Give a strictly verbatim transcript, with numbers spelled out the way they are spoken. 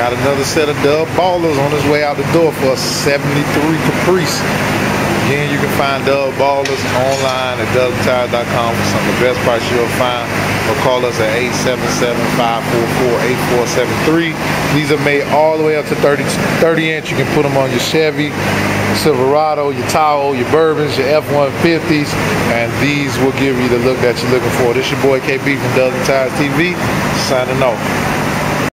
Got another set of Dub Ballers on his way out the door for a seventy-three Caprice. Again, you can find Dub Ballers online at dub tires dot com for some of the best price you'll find. Or call us at eight seven seven, five four four, eight four seven three. These are made all the way up to thirty, thirty inch. You can put them on your Chevy, your Silverado, your Tahoe, your Bourbons, your F one fifties. And these will give you the look that you're looking for. This is your boy K B from Dub Tires T V, signing off.